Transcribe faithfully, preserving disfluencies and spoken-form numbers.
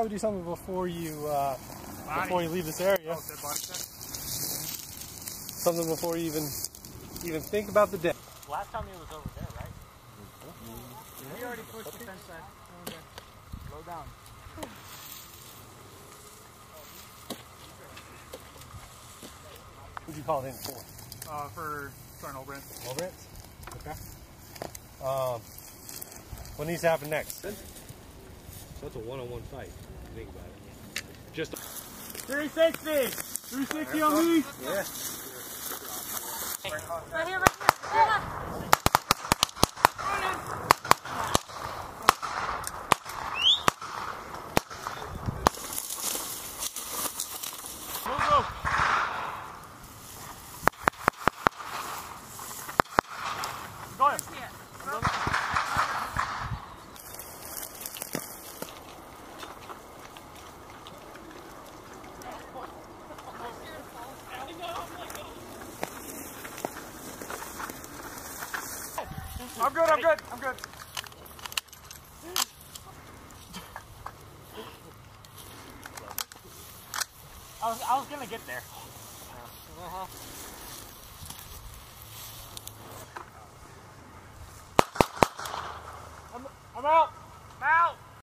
probably do something before you uh, before you leave this area. Oh, is that body check? Something before you even even think about the day. Last time he was over there, right? Mm-hmm. We already pushed the fence side. Okay. Slow down. What'd you call it in for? Uh, for trying old branch. Old branch? Okay. Um, what needs to happen next? So that's a one-on-one fight. Think about it. Just three sixty! three sixty on me! Yeah. Right here, right here. Yeah. I'm good, I'm good, I'm good. I was, I was gonna get there. Uh-huh. I'm, I'm out.